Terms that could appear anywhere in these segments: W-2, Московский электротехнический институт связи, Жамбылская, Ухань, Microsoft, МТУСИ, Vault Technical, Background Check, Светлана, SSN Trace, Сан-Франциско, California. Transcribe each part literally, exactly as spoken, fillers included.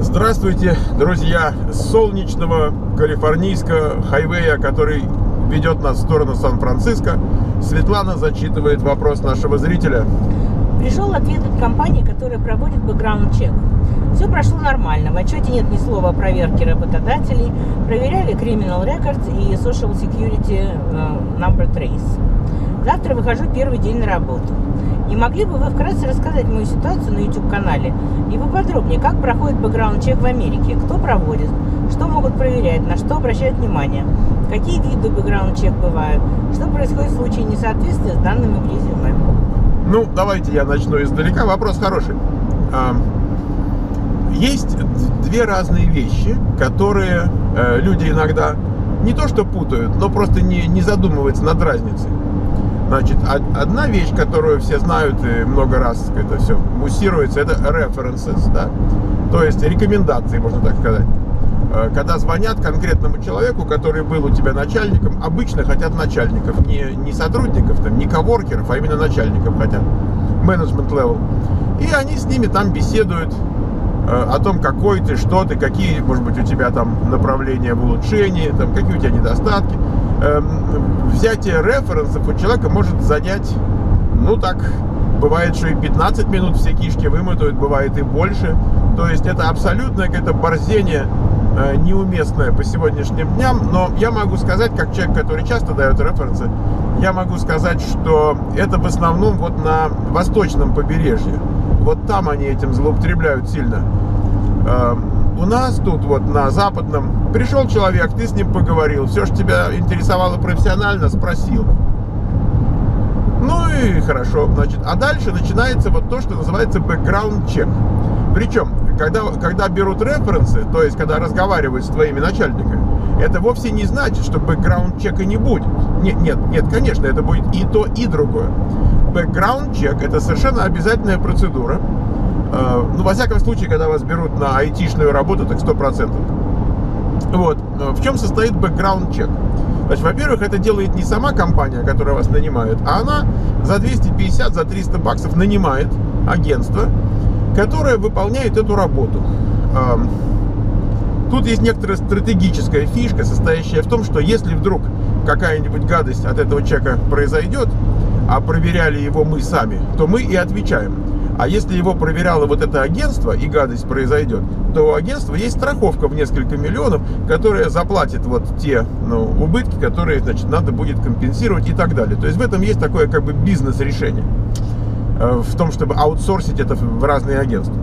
Здравствуйте, друзья, с солнечного калифорнийского хайвея, который ведет нас в сторону Сан-Франциско. Светлана зачитывает вопрос нашего зрителя. Пришел ответ от компании, которая проводит бэкграунд-чек. Все прошло нормально, в отчете нет ни слова о проверке работодателей, проверяли Criminal Records и Social Security Number Trace. Завтра выхожу первый день на работу. Не могли бы вы вкратце рассказать мою ситуацию на YouTube-канале и поподробнее, как проходит бэкграунд-чек в Америке, кто проводит, что могут проверять, на что обращают внимание, какие виды бэкграунд-чек бывают, что происходит в случае несоответствия с данными в резюме? Ну, давайте я начну издалека. Вопрос хороший. Есть две разные вещи, которые люди иногда не то что путают, но просто не, не задумываются над разницей. Значит, одна вещь, которую все знают и много раз это все муссируется, это references, да? То есть рекомендации, можно так сказать. Когда звонят конкретному человеку, который был у тебя начальником, обычно хотят начальников, не, не сотрудников, там, не коворкеров, а именно начальников хотят, management level. И они с ними там беседуют о том, какой ты, что ты, какие, может быть, у тебя там направления в улучшении, там, какие у тебя недостатки. Взятие референсов у человека может занять, ну так, бывает, что и пятнадцать минут все кишки вымытают, бывает и больше. То есть это абсолютное какое-то борзение неуместное по сегодняшним дням, но я могу сказать, как человек, который часто дает референсы, я могу сказать, что это в основном вот на восточном побережье. Вот там они этим злоупотребляют сильно. У нас тут вот на западном пришел человек, ты с ним поговорил, все, что тебя интересовало профессионально, спросил. Ну и хорошо, значит, а дальше начинается вот то, что называется бэкграунд-чек. Причем, когда, когда берут референсы, то есть когда разговаривают с твоими начальниками, это вовсе не значит, что бэкграунд-чека не будет. Нет, нет, нет, конечно, это будет и то, и другое. Бэкграунд-чек – это совершенно обязательная процедура. Ну, во всяком случае, когда вас берут на айтишную работу, так сто процентов. Вот. В чем состоит бэкграунд-чек? Значит, во-первых, это делает не сама компания, которая вас нанимает, а она за двести пятьдесят, за триста баксов нанимает агентство, которое выполняет эту работу. Тут есть некоторая стратегическая фишка, состоящая в том, что если вдруг какая-нибудь гадость от этого чека произойдет, а проверяли его мы сами, то мы и отвечаем. А если его проверяло вот это агентство и гадость произойдет, то у агентства есть страховка в несколько миллионов, которая заплатит вот те ну, убытки, которые, значит, надо будет компенсировать и так далее. То есть в этом есть такое как бы бизнес-решение, в том, чтобы аутсорсить это в разные агентства.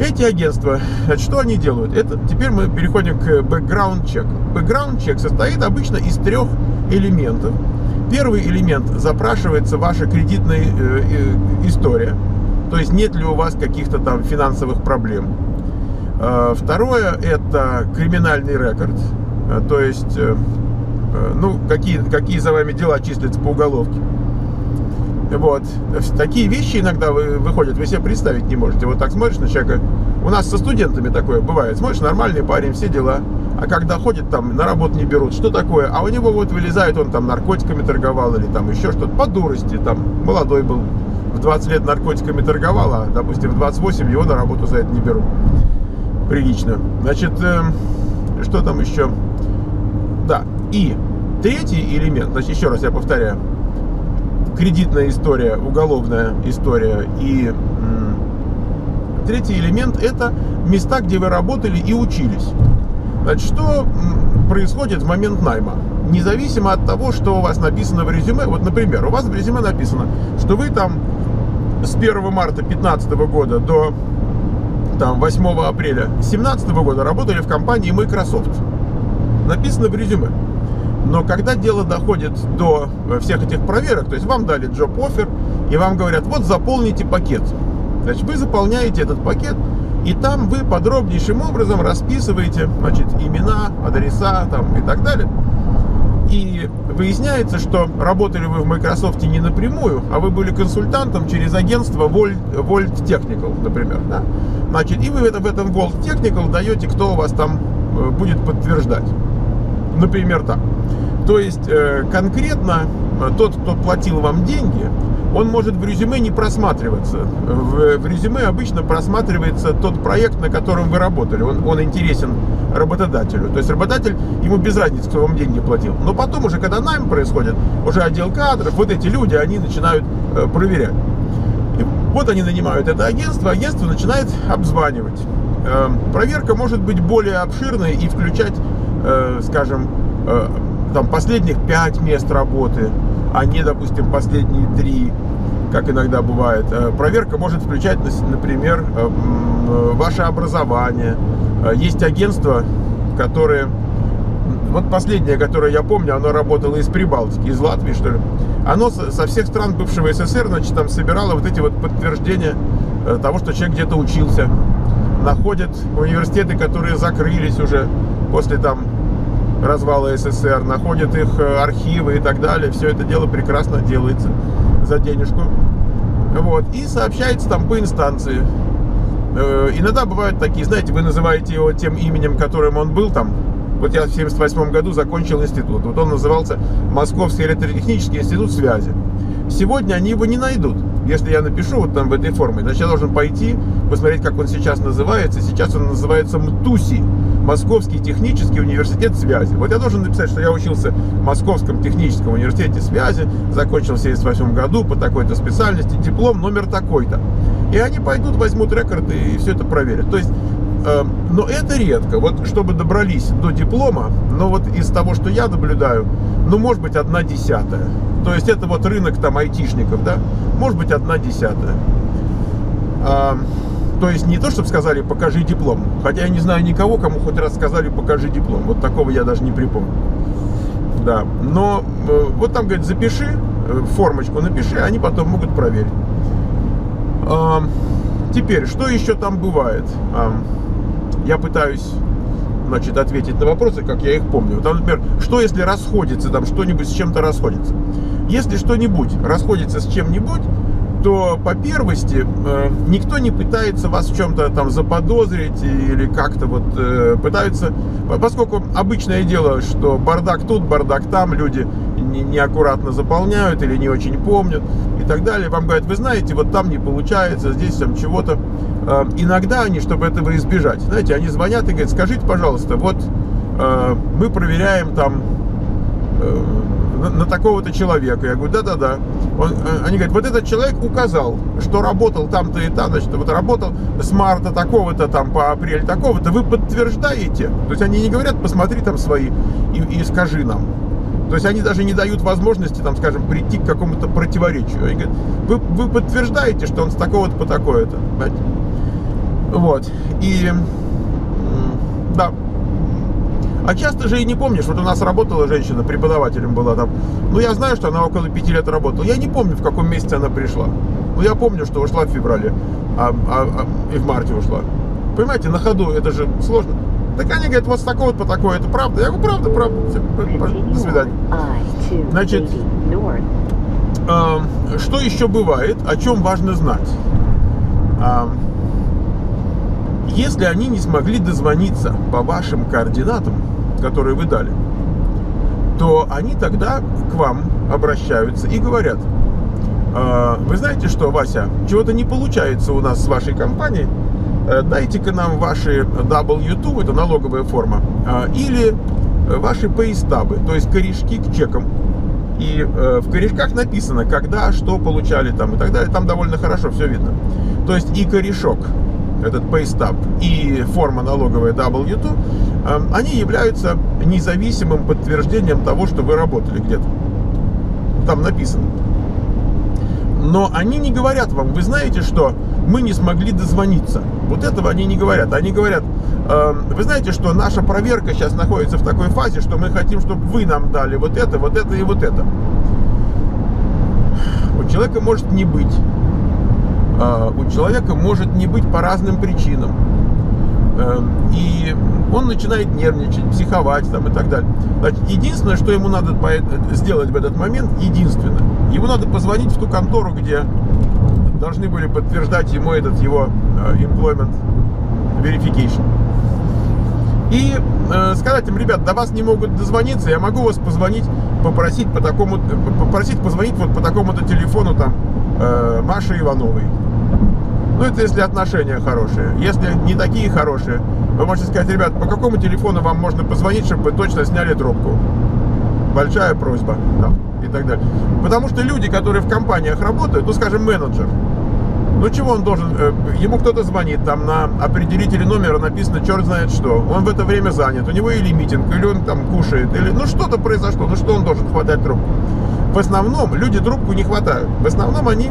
Эти агентства, значит, что они делают? Это, теперь мы переходим к бэкграунд-чек. Бэкграунд-чек состоит обычно из трех элементов. Первый элемент запрашивается ваша кредитная э, э, история. То есть нет ли у вас каких-то там финансовых проблем. Второе, это криминальный рекорд. То есть, ну, какие, какие за вами дела числятся по уголовке. Вот. Такие вещи иногда выходят, вы себе представить не можете. Вот так смотришь на человека. У нас со студентами такое бывает. Смотришь, нормальный парень, все дела. А когда ходит, там, на работу не берут, что такое? А у него вот вылезает, он там наркотиками торговал или там еще что-то. По дурости, там, молодой был. В двадцать лет наркотиками торговал, а, допустим, в двадцать восемь его на работу за это не берут. Прилично. Значит, э, что там еще? Да, и третий элемент, значит, еще раз я повторяю. Кредитная история, уголовная история. И э, третий элемент – это места, где вы работали и учились. Значит, что происходит в момент найма? Независимо от того, что у вас написано в резюме. Вот, например, у вас в резюме написано, что вы там с первого марта две тысячи пятнадцатого года до там, восьмого апреля две тысячи семнадцатого года работали в компании Microsoft. Написано в резюме. Но когда дело доходит до всех этих проверок, то есть вам дали job offer, и вам говорят, вот заполните пакет. Значит, вы заполняете этот пакет, и там вы подробнейшим образом расписываете, значит, имена, адреса там, и так далее. И выясняется, что работали вы в Microsoft не напрямую, а вы были консультантом через агентство Vault Technical, например. Да? Значит, и вы в этом Vault Technical даете, кто у вас там будет подтверждать. Например, так. То есть конкретно тот, кто платил вам деньги, он может в резюме не просматриваться. В, в резюме обычно просматривается тот проект, на котором вы работали. Он, он интересен работодателю. То есть работодатель, ему без разницы, кто вам деньги платил. Но потом уже, когда найм происходит, уже отдел кадров, вот эти люди, они начинают э, проверять. И вот они нанимают это агентство, агентство начинает обзванивать. Э, проверка может быть более обширной и включать, э, скажем, э, там последних пять мест работы, а не, допустим, последние три, как иногда бывает. Проверка может включать, например, ваше образование. Есть агентства, которые... Вот последнее, которое я помню, оно работало из Прибалтики, из Латвии, что ли. Оно со всех стран бывшего СССР, значит, там собирало вот эти вот подтверждения того, что человек где-то учился. Находят университеты, которые закрылись уже после там... развала СССР, находят их архивы и так далее. Все это дело прекрасно делается за денежку. Вот. И сообщается там по инстанции. Э, иногда бывают такие, знаете, вы называете его тем именем, которым он был там. Вот я в тысяча девятьсот семьдесят восьмом году закончил институт. Вот он назывался Московский электротехнический институт связи. Сегодня они его не найдут. Если я напишу вот там в этой форме, значит, я должен пойти, посмотреть, как он сейчас называется. Сейчас он называется МТУСИ. Московский технический университет связи. Вот я должен написать, что я учился в Московском техническом университете связи, закончил в тысяча девятьсот семьдесят восьмом году по такой-то специальности, диплом номер такой-то. И они пойдут, возьмут рекорды и все это проверят. То есть, э, но это редко. Вот чтобы добрались до диплома, но вот из того, что я наблюдаю, ну, может быть, одна десятая. То есть это вот рынок там айтишников, да, может быть, одна десятая. А, то есть не то, чтобы сказали «покажи диплом», хотя я не знаю никого, кому хоть раз сказали «покажи диплом». Вот такого я даже не припомню. Да. Но э, вот там, говорит, запиши, э, формочку напиши, они потом могут проверить. Э, теперь, что еще там бывает? Э, я пытаюсь, значит, ответить на вопросы, как я их помню. Там, например, что если расходится, там что-нибудь с чем-то расходится. Если что-нибудь расходится с чем-нибудь, то по первости никто не пытается вас в чем-то там заподозрить или как-то вот пытаются, поскольку обычное дело, что бардак тут, бардак там, люди неаккуратно заполняют или не очень помнят и так далее. Вам говорят, вы знаете, вот там не получается, здесь там чего-то. Иногда они, чтобы этого избежать, знаете, они звонят и говорят, скажите, пожалуйста, вот мы проверяем там... На, на такого-то человека. Я говорю, да-да-да. Они говорят, вот этот человек указал, что работал там-то и там, значит, вот работал с марта такого-то там по апрель такого-то. Вы подтверждаете? То есть они не говорят, посмотри там свои и, и скажи нам. То есть они даже не дают возможности, там, скажем, прийти к какому-то противоречию. Они говорят, вы, вы подтверждаете, что он с такого-то по такое-то. Вот. И... Да. А часто же и не помнишь. Вот у нас работала женщина, преподавателем была там. Ну, я знаю, что она около пяти лет работала. Я не помню, в каком месяце она пришла. Но я помню, что ушла в феврале, а, а, а, и в марте ушла. Понимаете, на ходу это же сложно. Так они говорят, вот с такого по такое, это правда. Я говорю, правда, правда. Все, до свидания. Значит, э, что еще бывает, о чем важно знать? Э, если они не смогли дозвониться по вашим координатам, которые вы дали, то они тогда к вам обращаются и говорят, э, вы знаете что, Вася, чего-то не получается у нас с вашей компанией, э, дайте-ка нам ваши дабл ю два, это налоговая форма, э, или ваши пейстабы, то есть корешки к чекам. И э, в корешках написано, когда, что получали там и так далее, там довольно хорошо все видно. То есть и корешок, этот пейстаб, и форма налоговая дабл ю два, они являются независимым подтверждением того, что вы работали где-то. Там написано. Но они не говорят вам, вы знаете, что мы не смогли дозвониться. Вот этого они не говорят. Они говорят, вы знаете, что наша проверка сейчас находится в такой фазе, что мы хотим, чтобы вы нам дали вот это, вот это и вот это. У человека может не быть. У человека может не быть по разным причинам. И он начинает нервничать, психовать там, и так далее. Значит, единственное, что ему надо сделать в этот момент, единственное, ему надо позвонить в ту контору, где должны были подтверждать ему этот его employment verification. И сказать им, ребят, до вас не могут дозвониться, я могу вас позвонить, попросить по такому, попросить позвонить вот по такому-то телефону там. э, Маши Ивановой. Ну, это если отношения хорошие. Если не такие хорошие, вы можете сказать: ребят, по какому телефону вам можно позвонить, чтобы вы точно сняли трубку? Большая просьба. Да, и так далее. Потому что люди, которые в компаниях работают, ну, скажем, менеджер, ну, чего он должен? Ему кто-то звонит, там на определителе номера написано черт знает что. Он в это время занят, у него или митинг, или он там кушает, или ну, что-то произошло, ну, что он должен хватать трубку? В основном люди трубку не хватают. В основном они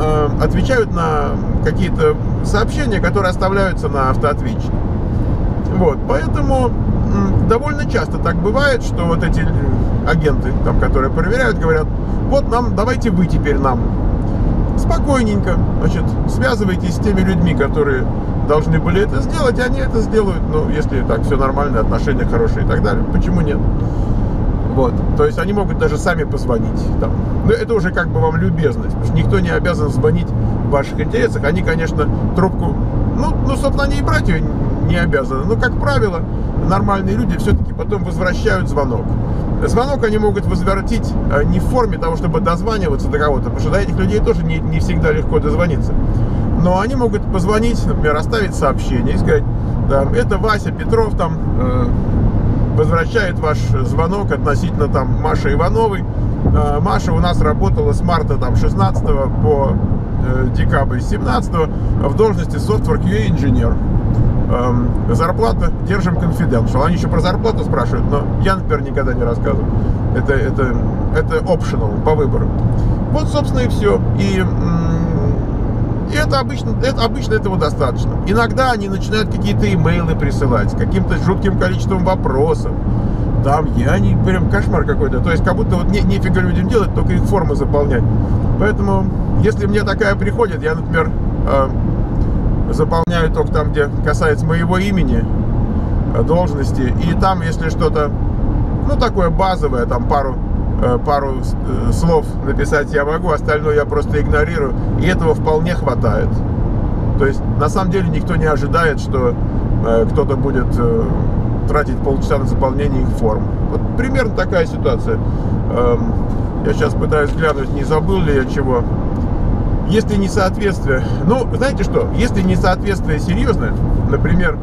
э, отвечают на какие-то сообщения, которые оставляются на автоответчике. Вот, поэтому э, довольно часто так бывает, что вот эти агенты, там, которые проверяют, говорят: вот нам, давайте вы теперь нам. Спокойненько, значит, связывайтесь с теми людьми, которые должны были это сделать, и они это сделают, ну, если так все нормально, отношения хорошие и так далее. Почему нет? Вот, то есть они могут даже сами позвонить там. Но это уже как бы вам любезность, потому что никто не обязан звонить в ваших интересах. Они, конечно, трубку, ну, ну собственно, они и брать ее не обязаны, но, как правило, нормальные люди все-таки потом возвращают звонок. Звонок они могут возвратить не в форме того, чтобы дозваниваться до кого-то, потому что до этих людей тоже не, не всегда легко дозвониться. Но они могут позвонить, например, оставить сообщение и сказать: да, это Вася Петров там э, возвращает ваш звонок относительно там Маши Ивановой. Э, Маша у нас работала с марта там шестнадцатого по э, декабрь семнадцатого в должности Software кью эй инженер. Зарплата, держим конфиденциал. Они еще про зарплату спрашивают, но я, например, никогда не рассказываю. Это, это, это optional, по выбору. Вот, собственно, и все. И, и это, обычно, это обычно этого достаточно. Иногда они начинают какие-то имейлы присылать с каким-то жутким количеством вопросов. Там я не... Прям кошмар какой-то. То есть, как будто вот не, нифига людям делать, только их формы заполнять. Поэтому, если мне такая приходит, я, например... заполняю только там, где касается моего имени, должности, и там, если что-то, ну, такое базовое, там пару, пару слов написать я могу, остальное я просто игнорирую, и этого вполне хватает. То есть, на самом деле, никто не ожидает, что кто-то будет тратить полчаса на заполнение их форм. Вот примерно такая ситуация. Я сейчас пытаюсь глянуть, не забыл ли я чего. Если несоответствие, ну, знаете что, если несоответствие серьезное, например,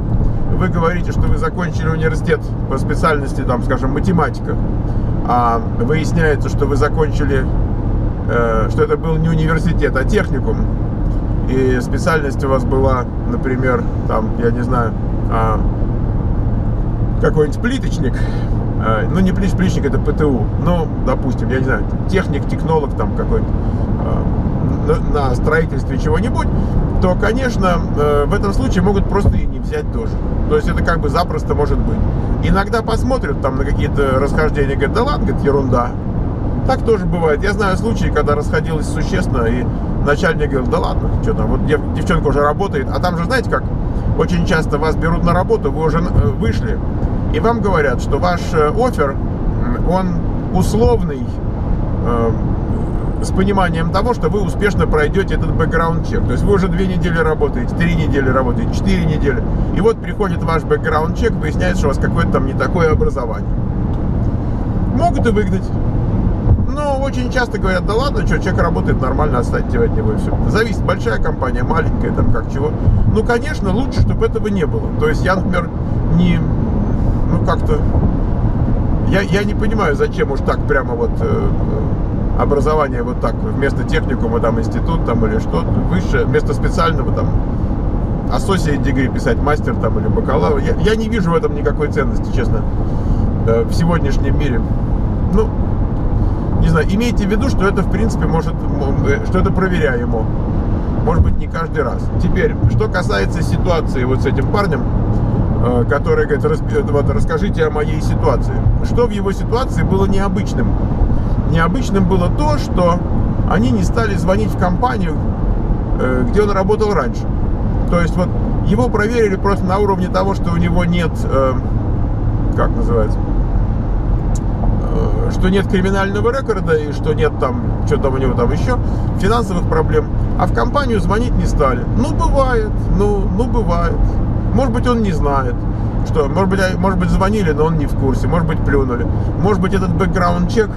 вы говорите, что вы закончили университет по специальности, там, скажем, математика, а выясняется, что вы закончили, э, что это был не университет, а техникум, и специальность у вас была, например, там, я не знаю, э, какой-нибудь плиточник, э, ну, не плит, плиточник, это ПТУ, ну, допустим, я не знаю, техник, технолог там какой-нибудь, э, на строительстве чего-нибудь, то, конечно, в этом случае могут просто и не взять тоже. То есть это как бы запросто может быть. Иногда посмотрят там на какие-то расхождения, говорят: да ладно, говорит, ерунда. Так тоже бывает. Я знаю случаи, когда расходилось существенно, и начальник говорит: да ладно, что там, вот дев, девчонка уже работает. А там же, знаете как, очень часто вас берут на работу, вы уже вышли, и вам говорят, что ваш оффер, он условный, э, с пониманием того, что вы успешно пройдете этот бэкграунд-чек. То есть вы уже две недели работаете, три недели работаете, четыре недели. И вот приходит ваш бэкграунд-чек, выясняется, что у вас какое-то там не такое образование. Могут и выгнать. Но очень часто говорят: да ладно, что, человек работает нормально, отстаньте от него и все. Зависит, большая компания, маленькая, там как чего. Ну, конечно, лучше, чтобы этого не было. То есть я, например, не... Ну, как-то... Я, я не понимаю, зачем уж так прямо вот... образование вот так, вместо техникума там институт там или что-то высшее, вместо специального там associate degree писать, мастер там или бакалавр. Я, я не вижу в этом никакой ценности, честно, в сегодняшнем мире. Ну, не знаю, имейте в виду, что это в принципе может, что это проверяемо. Может быть, не каждый раз. Теперь, что касается ситуации вот с этим парнем, который говорит: вот, расскажите о моей ситуации. Что в его ситуации было необычным? Необычным было то, что они не стали звонить в компанию, где он работал раньше. То есть вот его проверили просто на уровне того, что у него нет, как называется, что нет криминального рекорда и что нет там, что там у него там еще, финансовых проблем. А в компанию звонить не стали. Ну, бывает, ну, ну, бывает. Может быть, он не знает. что, может быть, может быть, звонили, но он не в курсе, может быть, плюнули. Может быть, этот бэкграунд-чек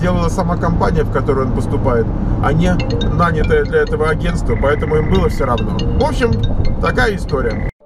делала сама компания, в которую он поступает, а не нанятое для этого агентство, поэтому им было все равно. В общем, такая история.